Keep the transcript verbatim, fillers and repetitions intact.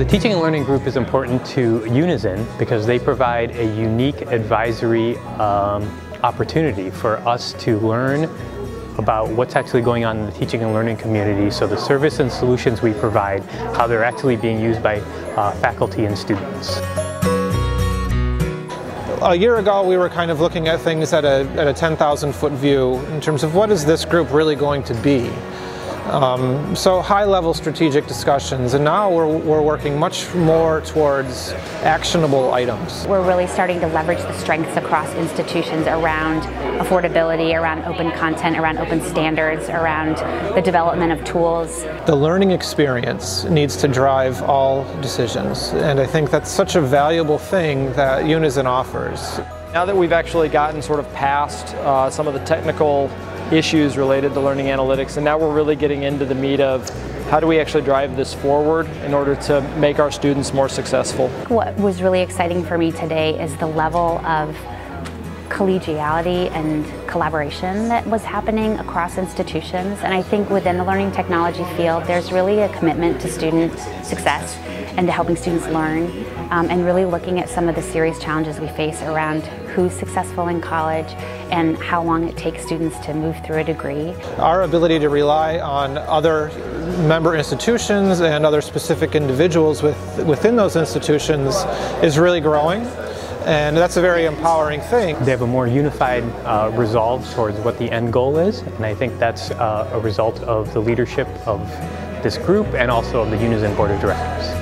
The Teaching and Learning Group is important to Unizin because they provide a unique advisory um, opportunity for us to learn about what's actually going on in the teaching and learning community, so the service and solutions we provide, how they're actually being used by uh, faculty and students. A year ago we were kind of looking at things at a, at a ten thousand foot view in terms of what is this group really going to be. Um, so high level strategic discussions, and now we're, we're working much more towards actionable items. We're really starting to leverage the strengths across institutions around affordability, around open content, around open standards, around the development of tools. The learning experience needs to drive all decisions, and I think that's such a valuable thing that Unizin offers. Now that we've actually gotten sort of past uh, some of the technical issues related to learning analytics, and now we're really getting into the meat of how do we actually drive this forward in order to make our students more successful. What was really exciting for me today is the level of collegiality and collaboration that was happening across institutions, and I think within the learning technology field there's really a commitment to student success and to helping students learn, um, and really looking at some of the serious challenges we face around who's successful in college and how long it takes students to move through a degree. Our ability to rely on other member institutions and other specific individuals with, within those institutions is really growing, and that's a very empowering thing. They have a more unified uh, resolve towards what the end goal is, and I think that's uh, a result of the leadership of this group and also of the Unizin Board of Directors.